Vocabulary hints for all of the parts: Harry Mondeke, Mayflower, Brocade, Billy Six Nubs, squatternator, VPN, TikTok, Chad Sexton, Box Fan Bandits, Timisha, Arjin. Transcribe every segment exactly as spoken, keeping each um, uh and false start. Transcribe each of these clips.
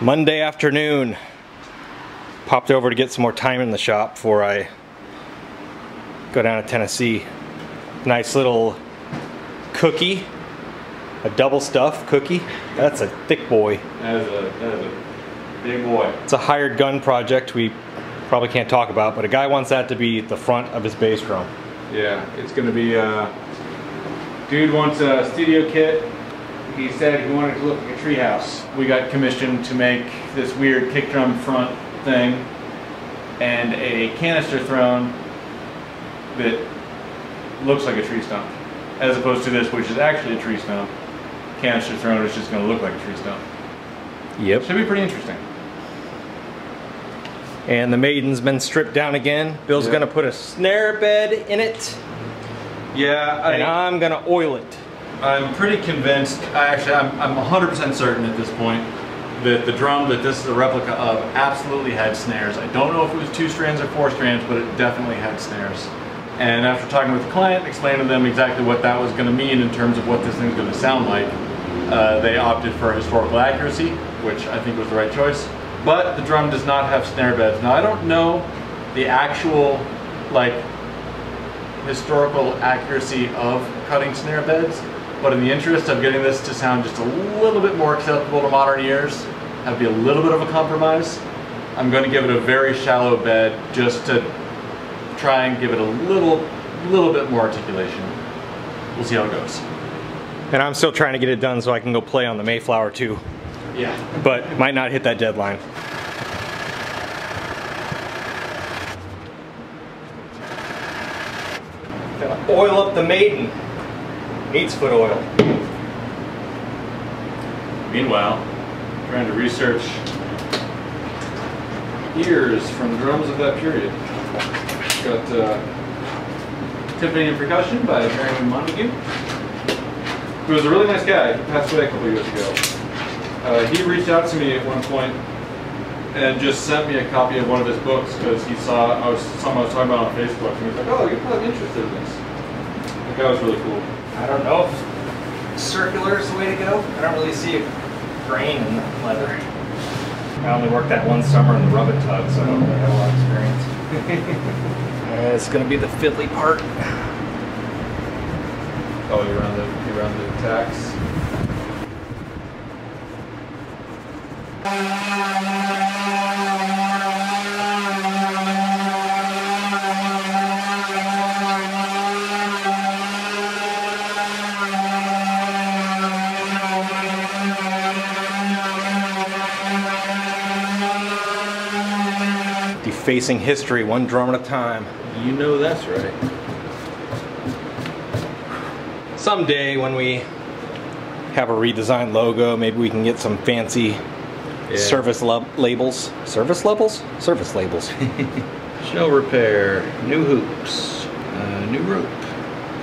Monday afternoon. Popped over to get some more time in the shop before I go down to Tennessee. Nice little cookie, a double stuffed cookie. That's a thick boy. That is a, that is a big boy. It's a hired gun project we probably can't talk about, but a guy wants that to be the front of his bass drum. Yeah, it's gonna be, uh, dude wants a studio kit. He said he wanted to look like a treehouse. We got commissioned to make this weird kick drum front thing and a canister throne that looks like a tree stump, as opposed to this, which is actually a tree stump. Canister throne is just going to look like a tree stump. Yep. Should be pretty interesting. And the Maiden's been stripped down again. Bill's yep. going to put a snare bed in it. Yeah. I, and I'm going to oil it. I'm pretty convinced, I actually, I'm one hundred percent certain at this point that the drum that this is a replica of absolutely had snares. I don't know if it was two strands or four strands, but it definitely had snares. And after talking with the client, explaining to them exactly what that was going to mean in terms of what this thing's going to sound like, uh, they opted for historical accuracy, which I think was the right choice. But the drum does not have snare beds. Now I don't know the actual, like, historical accuracy of cutting snare beds, but in the interest of getting this to sound just a little bit more acceptable to modern ears, that'd be a little bit of a compromise. I'm going to give it a very shallow bed just to try and give it a little, little bit more articulation. We'll see how it goes. And I'm still trying to get it done so I can go play on the Mayflower too. Yeah. But might not hit that deadline. Gotta oil up the Maiden. Needs foot oil. Meanwhile, trying to research ears from drums of that period. Got uh, Tiffany in Percussion by Harry Mondeke, who was a really nice guy. He passed away a couple years ago. Uh, he reached out to me at one point and just sent me a copy of one of his books because he saw I was, something I was talking about on Facebook, and he was like, "Oh, you're probably interested in this." That guy was really cool. I don't know if circular is the way to go. I don't really see a grain in the leather. I only worked that one summer in the rub and tug, so I don't really have a lot of experience. uh, it's going to be the fiddly part. Oh, you round the, you round the tacks. Facing history, one drum at a time. You know that's right. Someday when we have a redesigned logo, maybe we can get some fancy yeah. service labels. Service levels? Service labels. Shell repair, new hoops, uh, new rope,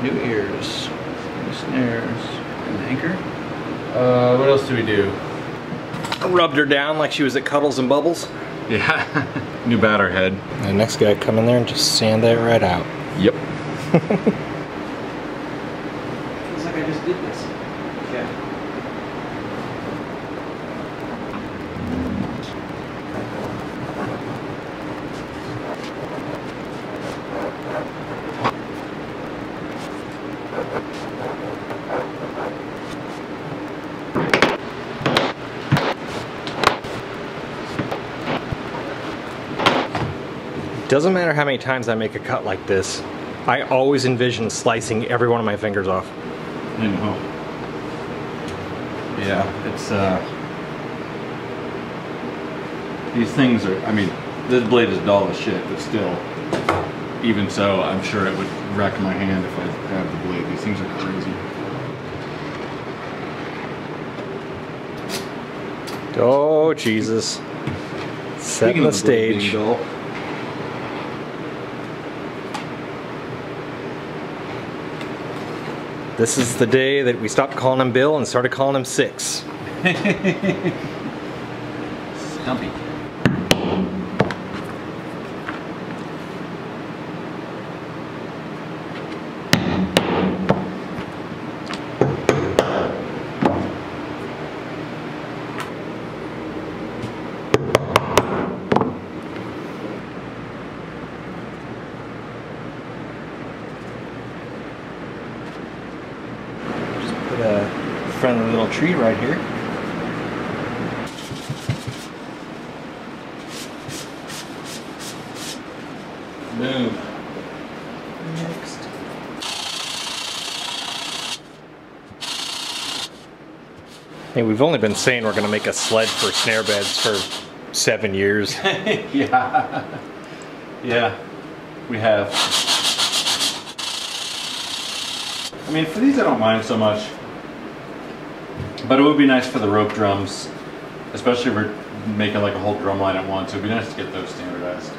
new ears, new snares, an anchor. Uh, what else do we do? I rubbed her down like she was at Cuddles and Bubbles. Yeah. New batter head. And the next guy come in there and just sand that right out. Yep. Feels like I just did this. Doesn't matter how many times I make a cut like this, I always envision slicing every one of my fingers off. I know. Yeah, it's uh... these things are, I mean, this blade is dull as shit, but still, even so, I'm sure it would wreck my hand if I grabbed the blade. These things are crazy. Oh, Jesus. Setting the stage. This is the day that we stopped calling him Bill and started calling him Six. Stumpy. down a little tree right here. Boom. Next. Hey, we've only been saying we're going to make a sled for snare beds for seven years. Yeah. Yeah, we have. I mean, for these I don't mind so much, but it would be nice for the rope drums, especially if we're making like a whole drum line at once. It would be nice to get those standardized.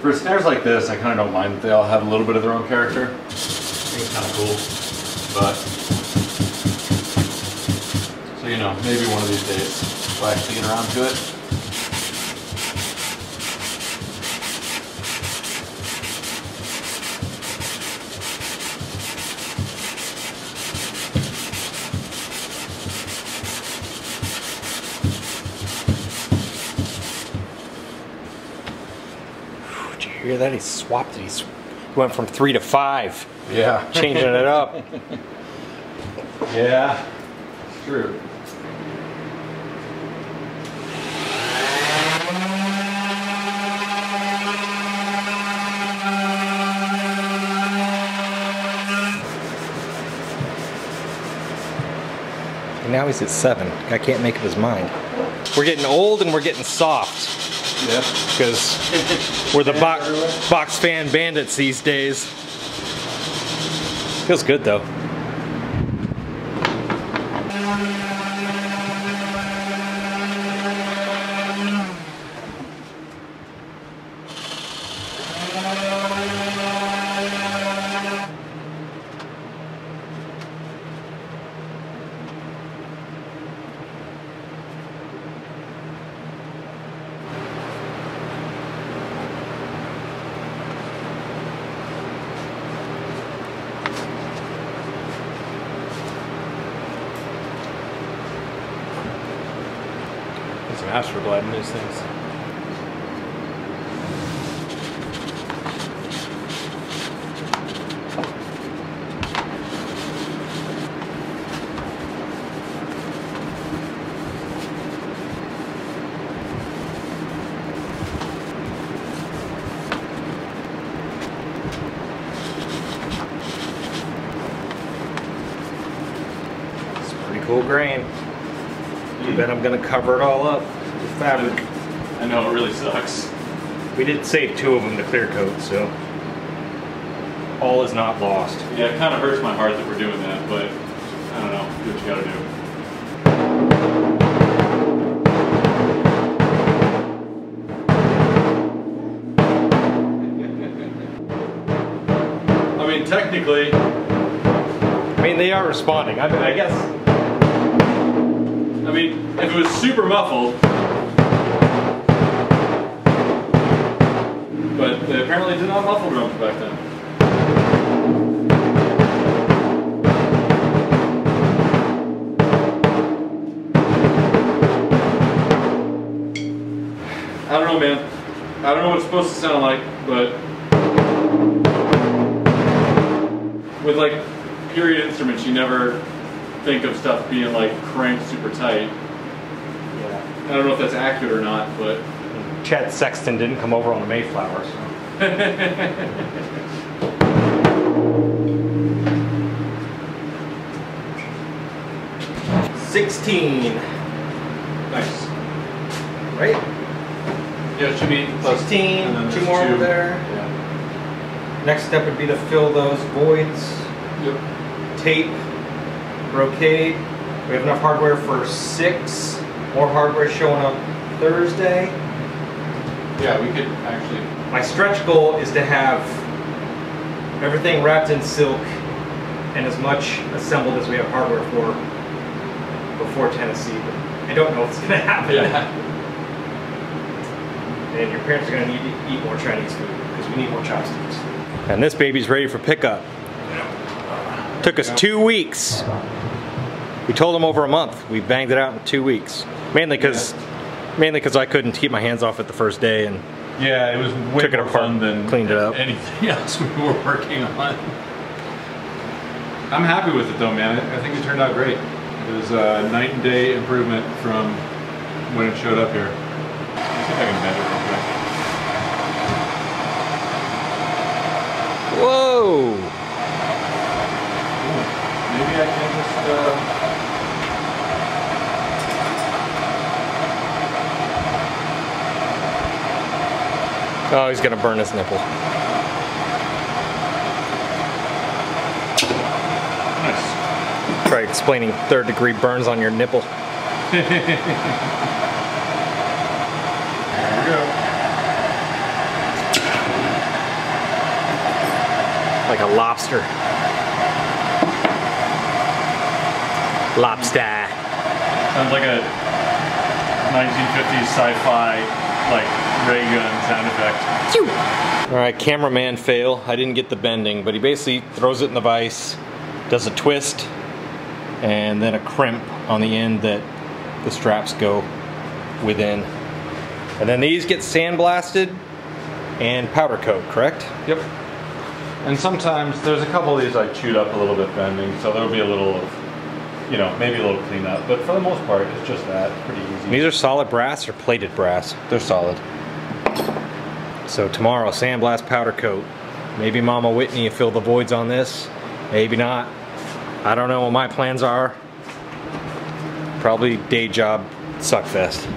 For snares like this, I kind of don't mind that they all have a little bit of their own character. I think it's kind of cool, but, so you know, maybe one of these days we'll actually get around to it. Hear that? He swapped it. He went from three to five. Yeah. Changing it up. Yeah. It's true. And now he's at seven. I can't make up his mind. We're getting old and we're getting soft. Yeah. Because we're the box, box fan bandits these days. Feels good though. Some Astroglide in these things. It's a pretty cool grain. I bet I'm gonna cover it all up with fabric. I know, it really sucks. We did save two of them to clear coat, so all is not lost. Yeah, it kind of hurts my heart that we're doing that, but I don't know, do what you gotta do. I mean, technically, I mean, they are responding. I mean, I guess. I mean, if it was super muffled, but they apparently did not muffle drums back then. I don't know, man. I don't know what it's supposed to sound like, but with like period instruments, you never think of stuff being like cranked super tight. Yeah. I don't know if that's accurate or not, but Chad Sexton didn't come over on the Mayflower, so. sixteen. Nice. Right? Yeah, it should be plus sixteen, two more two. Over there. Yeah. Next step would be to fill those voids. Yep. Tape. Brocade. We have enough hardware for six. More hardware showing up Thursday. Yeah, we could actually. My stretch goal is to have everything wrapped in silk and as much assembled as we have hardware for before Tennessee, but I don't know if it's going to happen. Yeah. And your parents are going to need to eat more Chinese food because we need more chopsticks. And this baby's ready for pickup. Took us two weeks. We told them over a month. We banged it out in two weeks. Mainly because, yeah. mainly because I couldn't keep my hands off it the first day, and yeah, it was way took more it apart, fun than cleaned it up. Anything else we were working on. I'm happy with it though, man. I think it turned out great. It was a nine-day improvement from when it showed up here. Let's see if I can bend it real quick. Whoa! Ooh, maybe I can just... Uh... Oh, he's gonna burn his nipple. Nice. Try explaining third degree burns on your nipple. There we go. Like a lobster. Lobster. Sounds like a nineteen fifties sci-fi. Like ray gun sound effect. Alright, cameraman fail. I didn't get the bending, but he basically throws it in the vise, does a twist, and then a crimp on the end that the straps go within. And then these get sandblasted and powder coat, correct? Yep. And sometimes there's a couple of these I chewed up a little bit bending, so there'll be a little of, you know, maybe a little cleanup, but for the most part, it's just that. It's pretty easy. These are solid brass or plated brass? They're solid. So tomorrow, sandblast, powder coat. Maybe Mama Whitney will fill the voids on this. Maybe not. I don't know what my plans are. Probably day job suck fest.